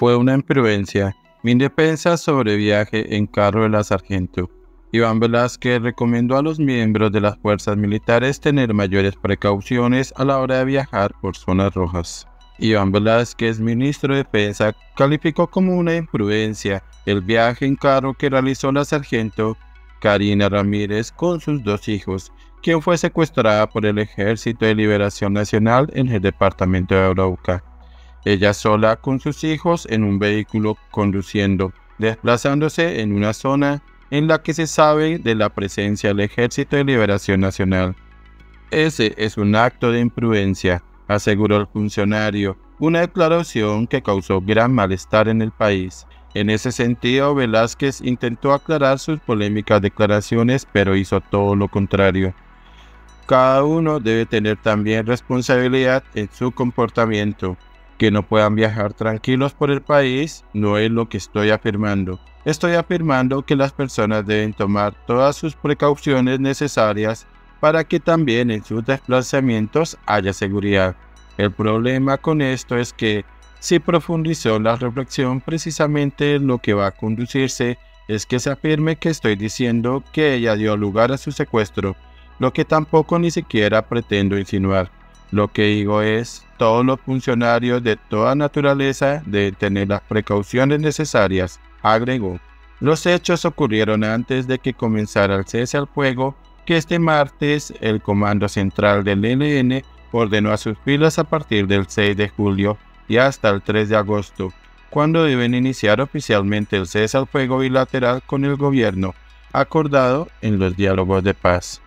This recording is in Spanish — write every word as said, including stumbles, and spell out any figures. fue una imprudencia mi defensa sobre viaje en carro de la sargento. Iván Velásquez recomendó a los miembros de las fuerzas militares tener mayores precauciones a la hora de viajar por zonas rojas. Iván Velásquez, ministro de Defensa, calificó como una imprudencia el viaje en carro que realizó la sargento Karina Ramírez con sus dos hijos, quien fue secuestrada por el Ejército de Liberación Nacional en el departamento de Arauca. Ella sola con sus hijos en un vehículo conduciendo, desplazándose en una zona en la que se sabe de la presencia del Ejército de Liberación Nacional. Ese es un acto de imprudencia, aseguró el funcionario, una declaración que causó gran malestar en el país. En ese sentido, Velásquez intentó aclarar sus polémicas declaraciones, pero hizo todo lo contrario. Cada uno debe tener también responsabilidad en su comportamiento. Que no puedan viajar tranquilos por el país no es lo que estoy afirmando. Estoy afirmando que las personas deben tomar todas sus precauciones necesarias para que también en sus desplazamientos haya seguridad. El problema con esto es que si profundizó la reflexión, precisamente lo que va a conducirse es que se afirme que estoy diciendo que ella dio lugar a su secuestro, lo que tampoco ni siquiera pretendo insinuar. Lo que digo es, todos los funcionarios de toda naturaleza deben tener las precauciones necesarias, agregó. Los hechos ocurrieron antes de que comenzara el cese al fuego, que este martes el Comando Central del E L N ordenó a sus filas a partir del seis de julio y hasta el tres de agosto, cuando deben iniciar oficialmente el cese al fuego bilateral con el gobierno, acordado en los diálogos de paz.